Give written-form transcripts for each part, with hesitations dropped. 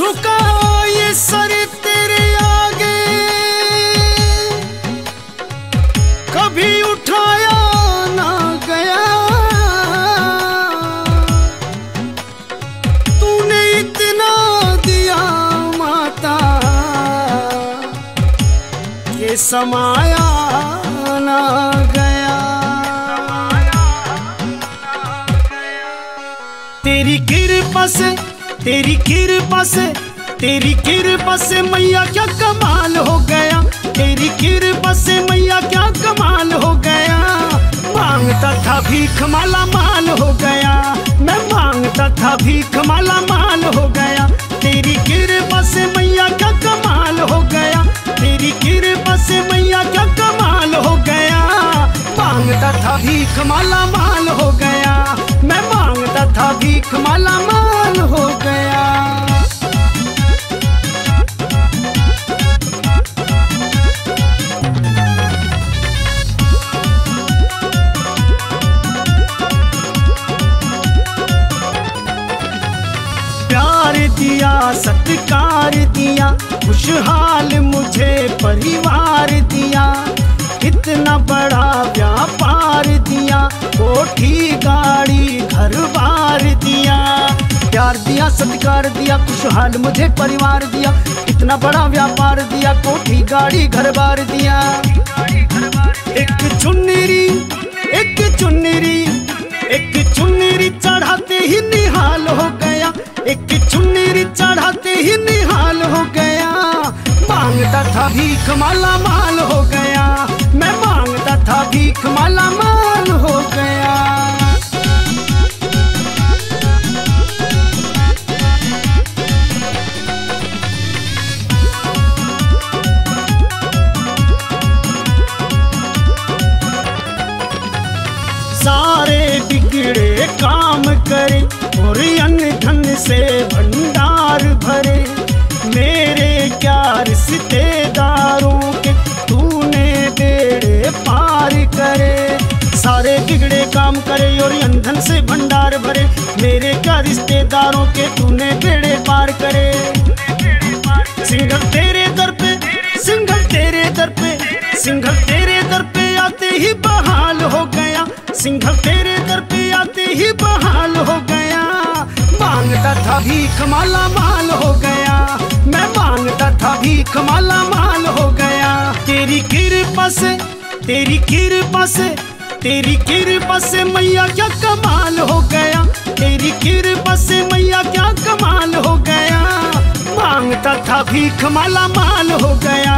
झुकाओ ये सर तेरे आगे, कभी उठाया ना गया, तूने इतना दिया माता ये समाया ना गया। तेरी कृपा से, तेरी कृपा से, तेरी कृपा से मैया क्या कमाल हो गया, तेरी कृपा से मैया क्या कमाल हो गया। मांगता था भीख माला माल हो गया, मैं मांगता था भीख माला माल हो गया। तेरी कृपा से मैया क्या कमाल हो गया, तेरी कृपा से मैया क्या कमाल हो गया। मांगता था भीख माला माल हो गया, मैं मांगता था भीख माला माल हो गया। प्यार दिया, सत्कार दिया, खुशहाल मुझे परिवार दिया, इतना बड़ा व्यापार दिया, कोठी गाड़ी घर बार दिया। प्यार दिया, सत्कार दिया, खुशहाल मुझे परिवार दिया, इतना बड़ा व्यापार दिया, कोठी गाड़ी घर बार दिया। एक चुनरी, एक चुनरी, एक चुनरी चढ़ाते ही निहाल हो गया, एक चुनरी चढ़ाते ही निहाल हो गया। मांगता था भीख माला माल हो गया, मैं मांगता था भीख माला माल हो गया। सारे बिगड़े काम करे और अन्य धन से भंडार भरे, मेरे क्या रिश्तेदारों के तूने बेड़े पार करे। सारे बिगड़े काम करे और अंधन से भंडार भरे, मेरे क्या रिश्तेदारों के तूने बेड़े पार करे। सिंघल तेरे दर पे, सिंघल तेरे दर पे, सिंघल तेरे दर पे आते ही बहाल हो गया, सिंघल तेरे दर पे आते ही बहाल हो गया। मांगता था भीख माला माल हो गया, मैं मांगता था भीख माला माल हो गया। तेरी कृपा से, तेरी कृपा से, तेरी कृपा से मैया क्या कमाल हो गया, तेरी कृपा से मैया क्या कमाल हो गया। मांगता था भीख माला माल हो गया,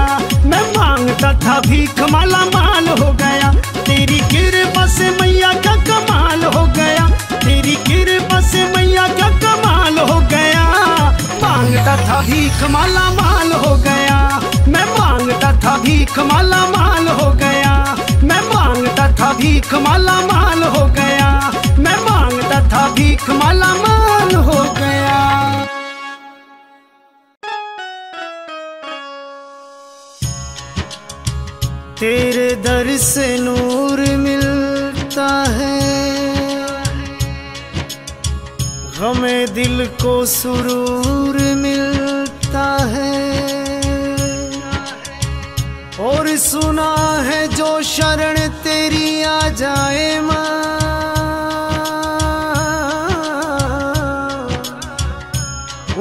मैं मांगता था भीख माला माल हो गया। तेरी कृपा से मैया क्या कमाल हो गया, तेरी कृपा से मैया क्या कमाल हो गया। मांगता था भीख माला माल हो गया, मैं मांगता था भीख माला माल हो गया, मैं मांगता था भीख माला माल हो गया, मैं मांगता था भीख माला माल हो गया। तेरे दर से नूर मिलता है, हमें दिल को सुरूर मिलता है। और सुना है जो शरण तेरी आ जाए माँ,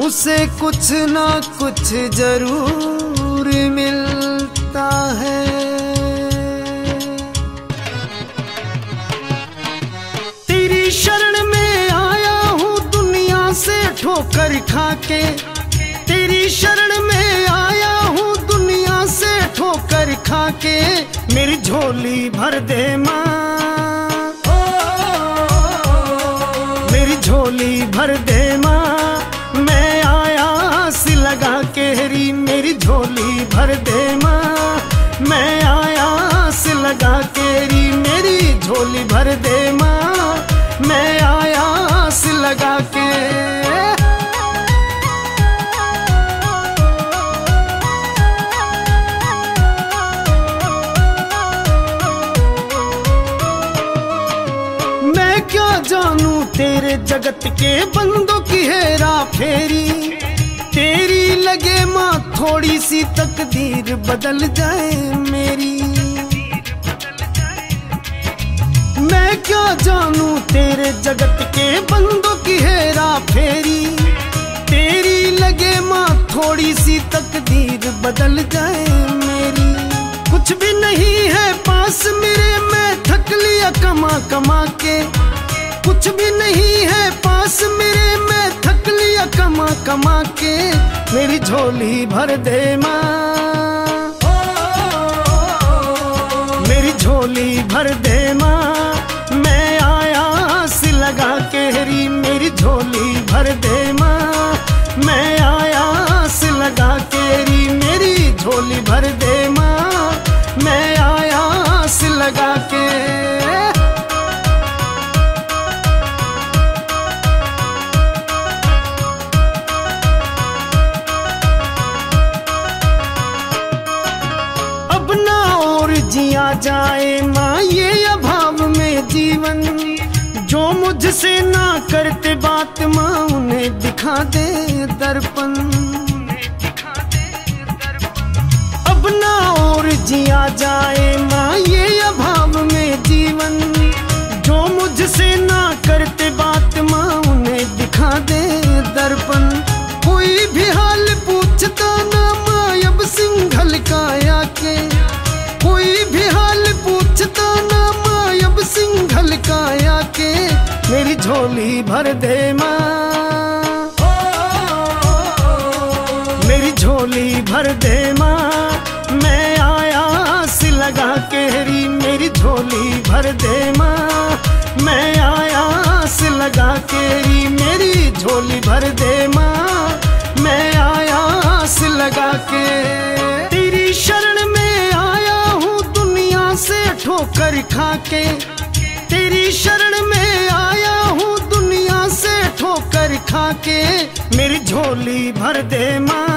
उसे कुछ ना कुछ जरूर मिलता है। तेरी शरण में आया हूँ दुनिया से ठोकर खा के, तेरी शरण में आया हूँ दुनिया से ठोकर खा के। मेरी झोली भर दे माँ, मेरी झोली भर दे माँ, मैं आया हंसी लगा के हरी। मेरी झोली भर दे माँ, मैं आया हंसी लगा के हरी। मेरी झोली भर दे माँ, मैं आया हंसी लगा के। जानू तेरे जगत के बंदों की हेरा फेरी, तेरी लगे माँ थोड़ी सी तकदीर बदल जाए मेरी, मैं क्या जानूं तेरे जगत के बंदों की हेरा फेरी। तेरी लगे माँ थोड़ी सी तकदीर बदल जाए मेरी। कुछ भी नहीं है पास मेरे, मैं थक लिया कमा कमा के। कुछ भी नहीं है पास मेरे, मैं थक लिया कमा कमा के। मेरी झोली भर दे माँ, मेरी झोली भर दे माँ, मैं आया आस लगा के हरी। मेरी झोली भर दे माँ, मैं आया आस लगा के हरी। मेरी झोली भर दे माँ, मैं आया आस लगा के। जिया जाए माँ ये अभाव में जीवन, जो मुझसे ना करते बात माँ उन्हें दिखा दे दर्पण। अब ना और जिया जाए माँ ये अभाव में जीवन, जो मुझसे ना करते बात माँ उन्हें दिखा दे दर्पण। कोई भी हाल पूछता ना माँ अब सिंघल का आके, कोई भी हाल पूछता ना माँ अब सिंघल का आके। मेरी झोली भर दे माँ, मेरी झोली भर दे माँ, मैं आया आस लगा के हरी। मेरी झोली भर दे माँ, मैं आया आस लगा के हरी। मेरी झोली भर दे माँ, मैं आया आस लगा के। तेरी शरण में से ठोकर खा के, तेरी शरण में आया हूँ दुनिया से ठोकर खा के। मेरी झोली भर दे माँ,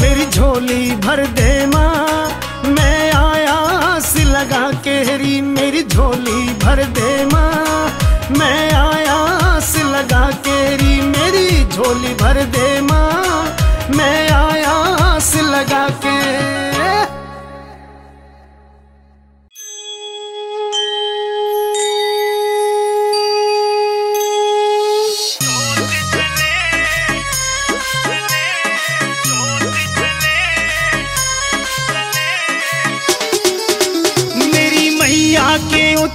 मेरी झोली भर दे माँ, मैं आया आस लगा के हरी। मेरी झोली भर दे माँ, मैं आया आस लगा के हरी। मेरी झोली भर दे माँ, मैं आया आस लगा के।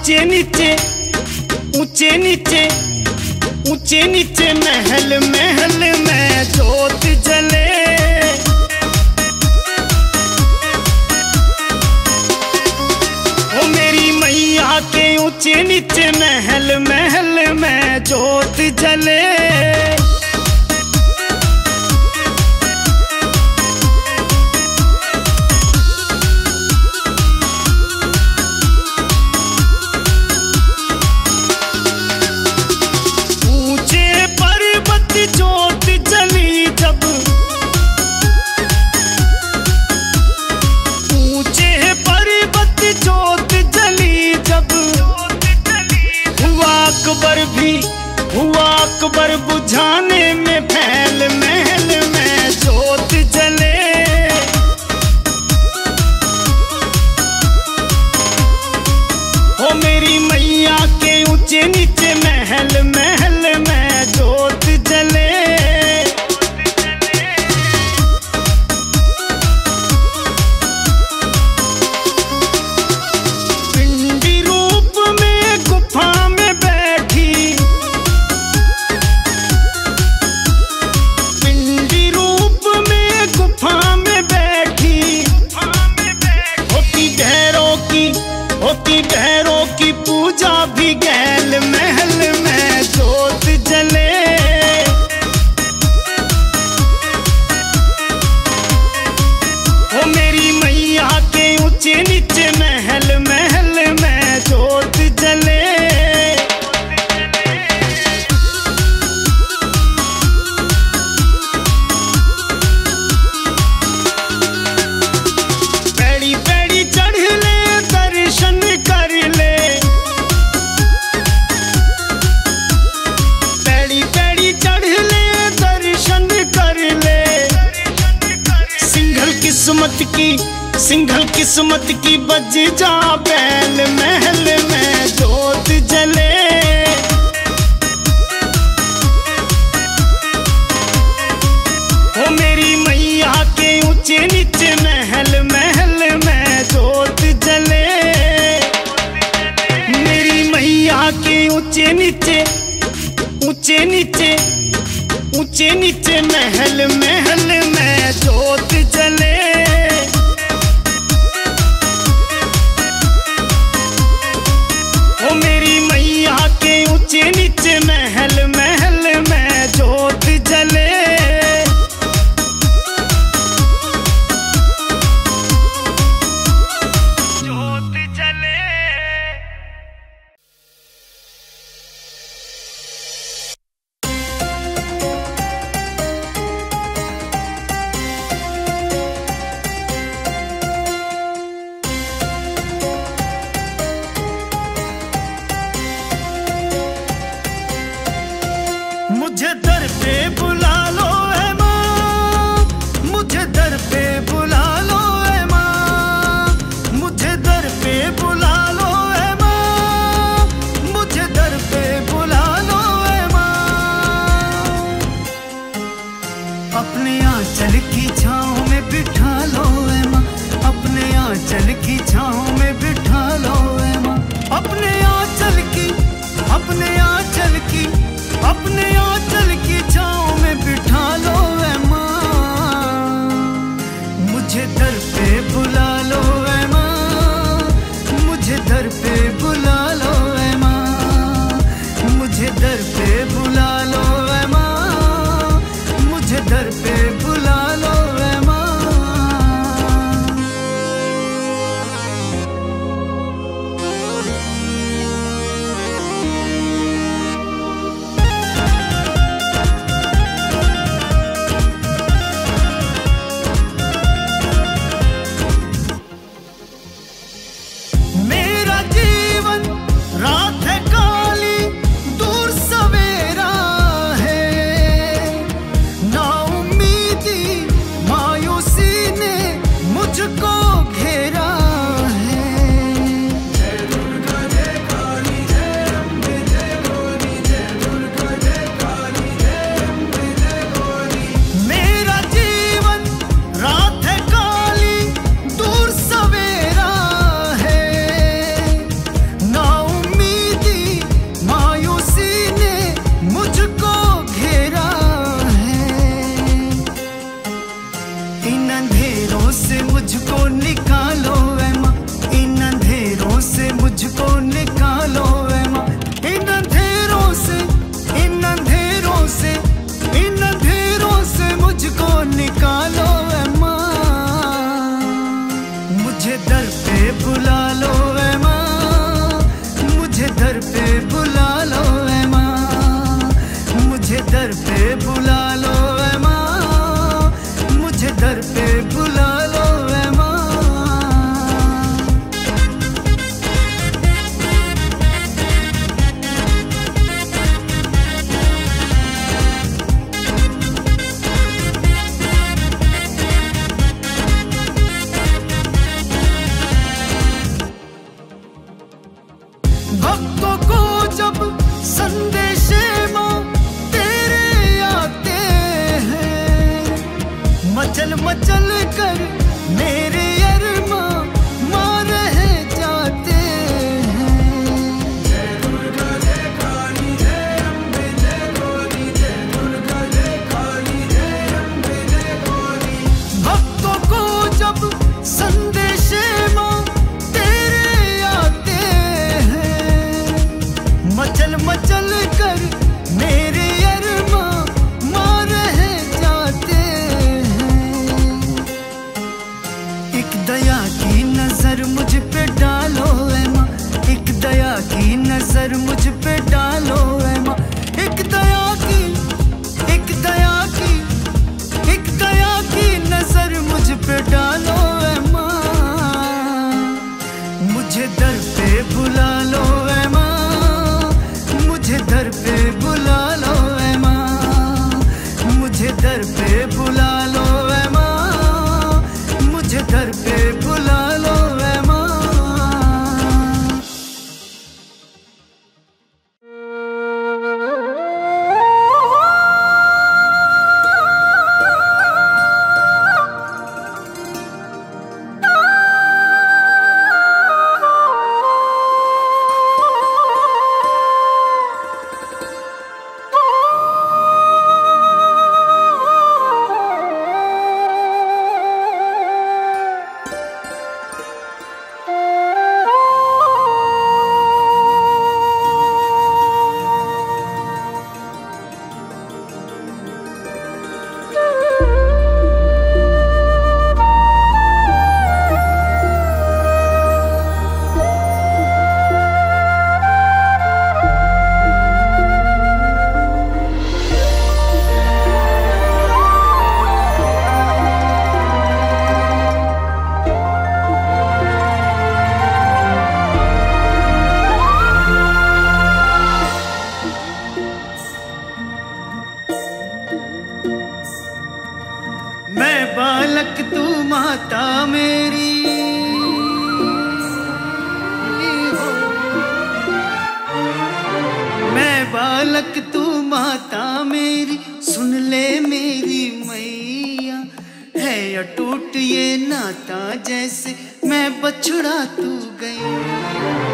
ऊंचे नीचे, ऊंचे नीचे, ऊंचे नीचे महल महल में जोत जले। ओ मेरी मैया के ऊंचे नीचे महल महल में जोत जले। हुआ अकबर बुझाने में फैल महल में जोत जले। हो मेरी मैया के ऊंचे नीचे महल महल में जोत जले। भैरों की पूजा भी गैल महल में जोत जले। ओ मेरी मैया के ऊंचे नीचे महल महल में जोत जले। सिंघल किस्मत की बज जा बैल महल में जोत जले, वो मेरी मैया के ऊंचे नीचे महल में जोत जले, मेरी मैया के ऊंचे नीचे महल में जोत जले। नीचे महल में जोत जले, जोत जले। अपने आंचल की छाँव में बिठा लो ऐ माँ, मुझे दर पे बुला लो ऐ माँ, मुझे दर पे बुला लो ऐ माँ, मुझे दर पे बुला लो ऐ माँ, मुझे दर पे बुला लो ऐ माँ। माता मेरी हो, मैं बालक तू माता मेरी, सुन ले मेरी मैया है अटूट ये नाता, जैसे मैं बछड़ा तू गई।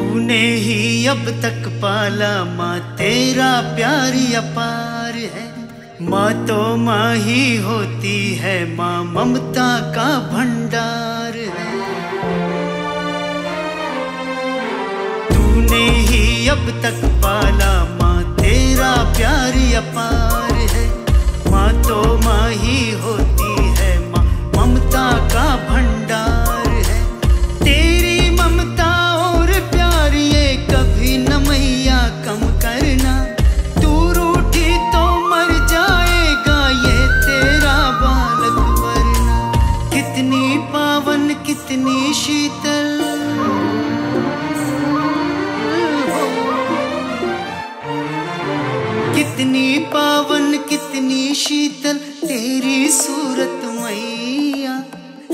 तूने ही अब तक पाला माँ, तेरा प्यार अपार है माँ, तो माँ ही होती है माँ, ममता का भंडार है। तूने ही अब तक पाला माँ, तेरा प्यार अपार है माँ, तो माँ ही होती है माँ, ममता का भंडार। कितनी शीतल हो, कितनी पावन कितनी शीतल तेरी सूरत मैया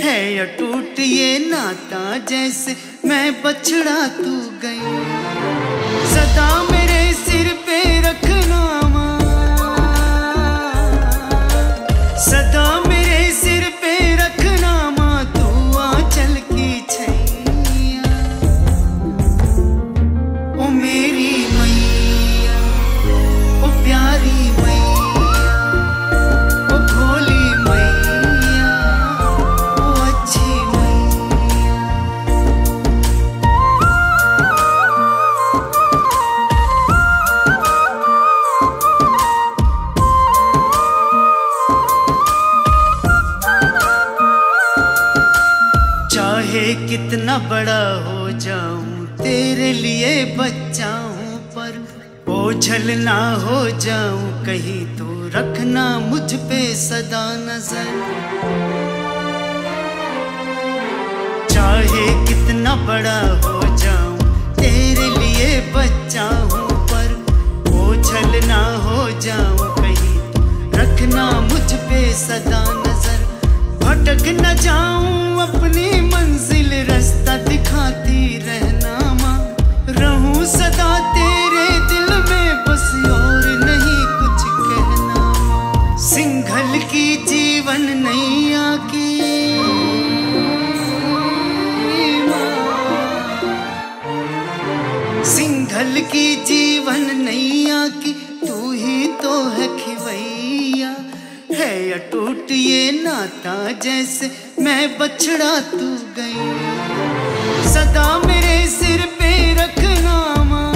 है अटूट ये नाता, जैसे मैं बछड़ा तू गई। सदा मेरे सिर पे रखना माँ, सदा मेरे सिर पे रखना माँ, तू आंचल की छैया, ओ मेरी मैया, ओ प्यारी मैया, ओ भोली मैया, ओ अच्छी कितना बड़ा हो जाऊं तेरे लिए बच्चा हूं, पर ओझल ना हो जाऊं कहीं, तो रखना मुझ पे सदा नजर। चाहे कितना बड़ा हो जाऊं तेरे लिए बच्चा हूं, पर ओझल ना हो जाऊं कहीं, तो रखना मुझ पे सदा नजर। भटक न जाऊं अपनी मंजिल, रास्ता दिखाती रहना माँ, रहूं सदा तेरे दिल में बस, और नहीं कुछ कहना माँ। सिंघल की जीवन नैया की माँ, सिंघल की जीवन नैया की, तू ही तो है खिवैया है अटूट ये नाता, जैसे मैं बछड़ा तू गई। सदा मेरे सिर पे रखना माँ,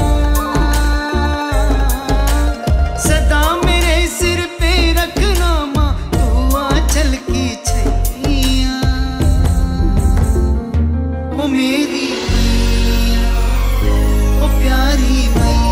सदा मेरे सिर पे रखना माँ, तू आंचल की छैया, ओ मेरी मैया, ओ प्यारी मैया।